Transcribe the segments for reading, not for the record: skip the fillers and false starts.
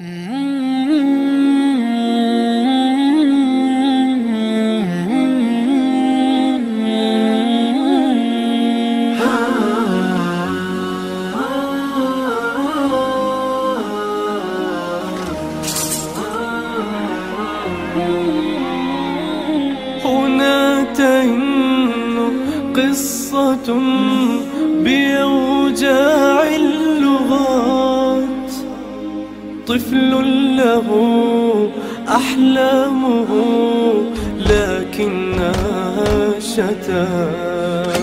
هنا تهن قصة بأوجاع اللغات، طفل له أحلامه لكنها شتات،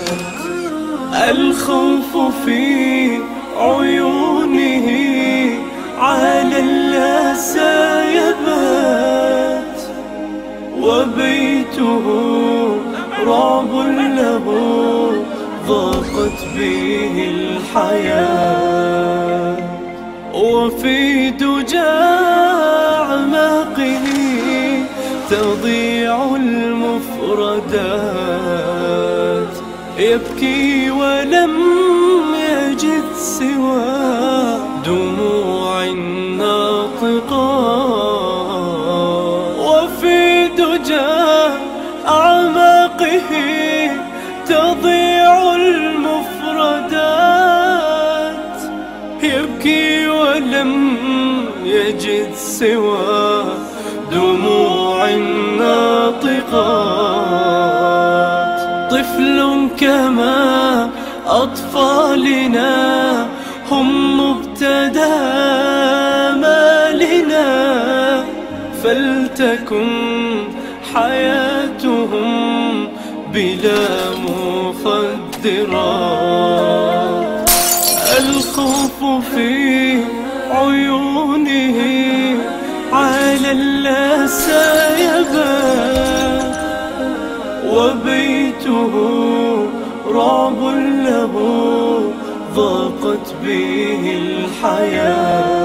الخوف في عيونه على اللاسات وبيته رعب له ضاقت به الحياة، وفي دجى أعماقه تضيع المفردات، يبكي ولم يجد سوى دموع ناطقات، تضيع المفردات، يبكي ولم يجد سوى دموع ناطقات، طفل كما أطفالنا هم مبتدى مالنا، فلتكن حياتهم بلا مخدرات، الخوف في عيونه على اللاسى يبات، وبيته رعب له ضاقت به الحياة.